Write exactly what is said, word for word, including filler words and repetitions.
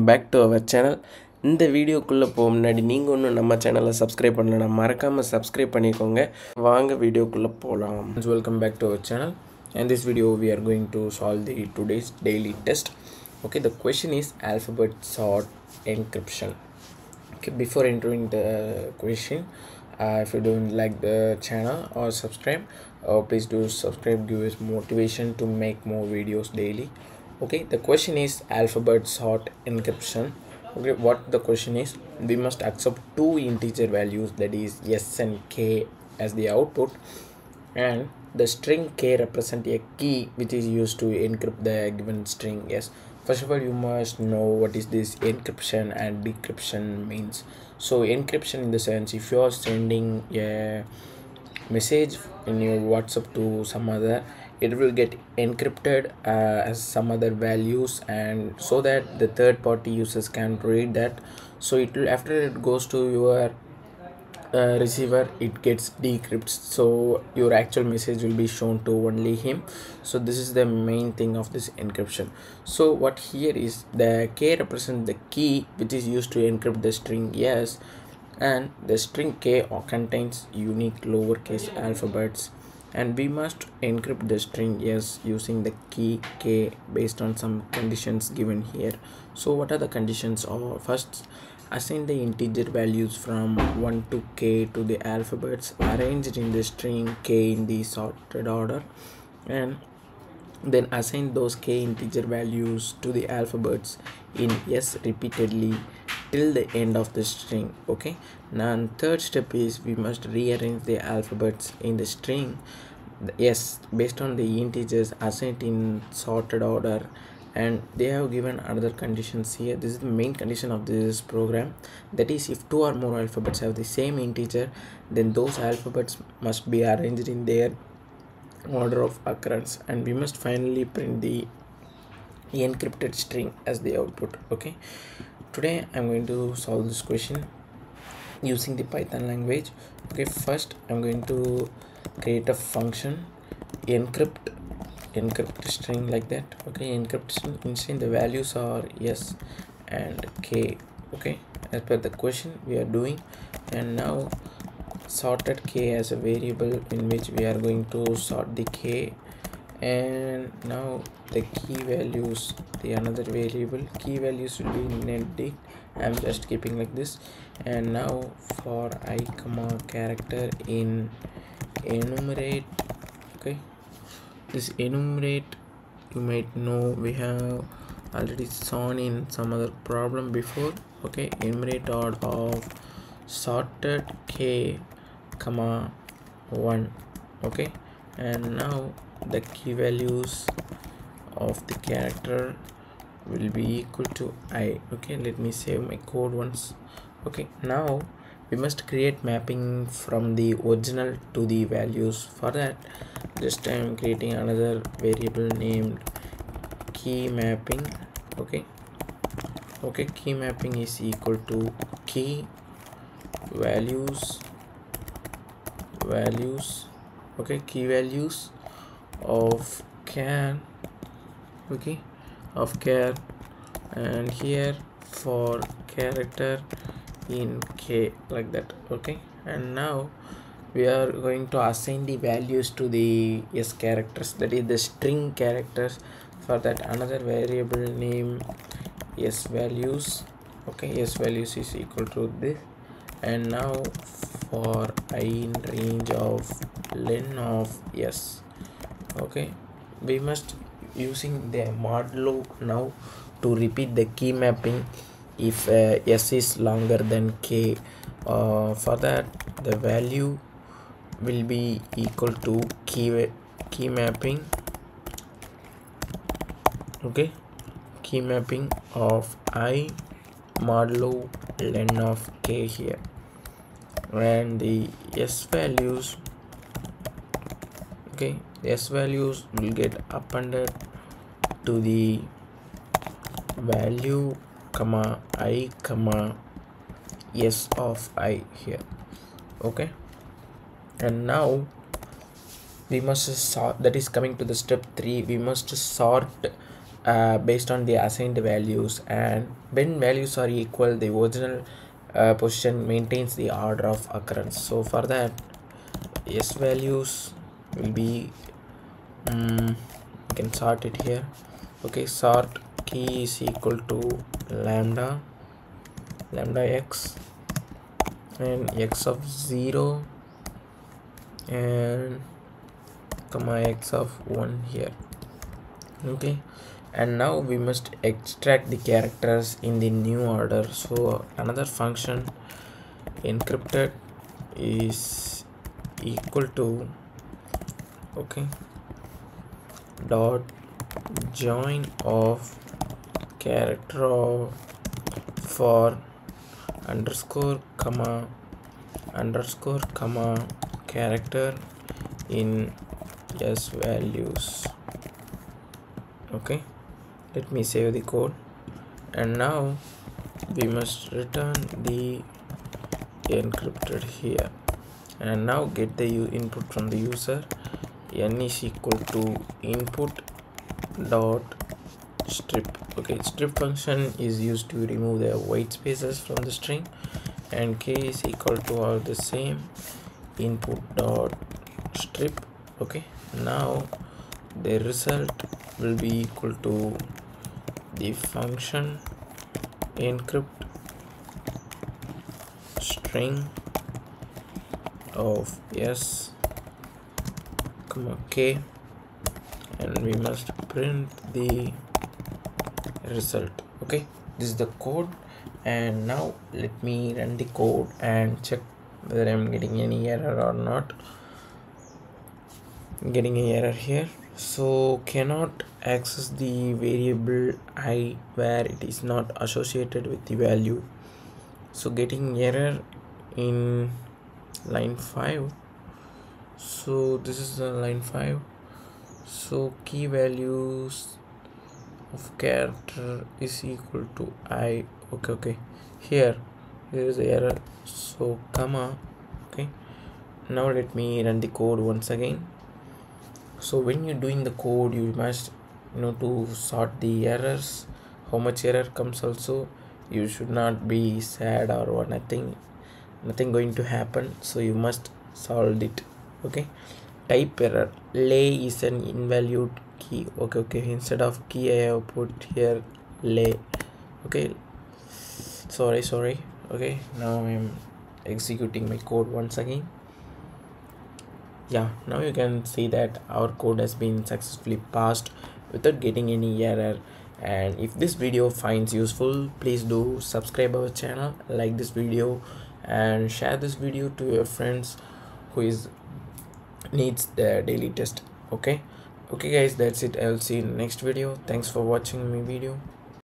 Back to our channel. In the video kulla pomunadi neenga onnu nama channel subscribe pannala marakama subscribe panikonga vaanga video kulla polam. Welcome back to our channel. In this video we are going to solve the today's daily test. Okay, the question is alphabet sort encryption. Okay, before entering the question, uh, if you don't like the channel or subscribe, uh, please do subscribe, give us motivation to make more videos daily. Okay, the question is alphabet sort encryption. Okay, what the question is, we must accept two integer values, that is s and k, as the output, and the string k represent a key which is used to encrypt the given string. Yes, first of all you must know what is this encryption and decryption means. So encryption in the sense, if you are sending a message in your WhatsApp to some other, it will get encrypted uh, as some other values, and so that the third party users can read that. So it will, after it goes to your uh, receiver, it gets decrypted, so your actual message will be shown to only him. So this is the main thing of this encryption. So what here is, the k represents the key which is used to encrypt the string yes, and the string k contains unique lowercase alphabets, and we must encrypt the string yes using the key k based on some conditions given here. So what are the conditions? Or first, assign the integer values from one to k to the alphabets arranged in the string k in the sorted order, and then assign those k integer values to the alphabets in s repeatedly till the end of the string. Okay, now third step is, we must rearrange the alphabets in the string yes based on the integers assigned in sorted order, and they have given other conditions here. This is the main condition of this program, that is, if two or more alphabets have the same integer, then those alphabets must be arranged in their order of occurrence, and we must finally print the encrypted string as the output. Okay, today I'm going to solve this question using the Python language. Okay, first I'm going to create a function encrypt encrypt string like that. Okay, encrypt string, inside the values are yes and k. Okay, as per the question we are doing, and now sorted k as a variable in which we are going to sort the k, and now the key values, the another variable, key values will be netdict. I'm just keeping like this, and now for I comma character in enumerate. Okay, this enumerate you might know we have already shown in some other problem before. Okay, enumerate order of sorted k comma one. Okay, and now the key values of the character will be equal to I. Okay, let me save my code once. Okay, now we must create mapping from the original to the values. For that, just I am creating another variable named key mapping. Okay, okay, key mapping is equal to key values values okay, key values of char. Okay, of char, and here for character in k like that. Okay, and now we are going to assign the values to the s characters, that is the string characters. For that, another variable name s values. Okay, s values is equal to this, and now for I in range of len of s. Okay, we must using the modulo now to repeat the key mapping if uh, s is longer than k. Uh, for that, the value will be equal to key key mapping. Okay, key mapping of I modulo len of k here, and the s values. Okay, s values will get appended to the value comma I comma s of I here. Okay, and now we must sort, that is coming to the step three, we must sort uh, based on the assigned values, and when values are equal, the original uh, position maintains the order of occurrence. So for that, s values will be um, you can sort it here. Okay, sort key is equal to lambda lambda x and x of zero and comma x of one here. Okay, and now we must extract the characters in the new order. So another function encrypted is equal to okay dot join of character for underscore comma underscore comma character in s values. Okay, let me save the code, and now we must return the encrypted here, and now get the input from the user. N is equal to input dot strip. Okay, strip function is used to remove the white spaces from the string, and k is equal to all the same input dot strip. Okay, now the result will be equal to the function encrypt string of s comma k, and we must print the result. Okay, this is the code, and now let me run the code and check whether I'm getting any error or not. Getting an error here, so cannot access the variable I where it is not associated with the value. So getting error in line five. So this is the line five. So key values of character is equal to I. Okay, okay. Here there is the error. So comma. Okay. Now let me run the code once again. So when you're doing the code, you must you know to sort the errors, how much error comes. Also, you should not be sad or what, nothing nothing going to happen, so you must solve it. Okay, type error lay is an invalid key. Okay, okay, instead of key I have put here lay. Okay, sorry sorry okay, now I'm executing my code once again. Yeah, now you can see that our code has been successfully passed without getting any error. And if this video finds useful, please do subscribe our channel, like this video, and share this video to your friends who is needs their daily test. Okay, okay guys, that's it. I'll see you in the next video. Thanks for watching my video.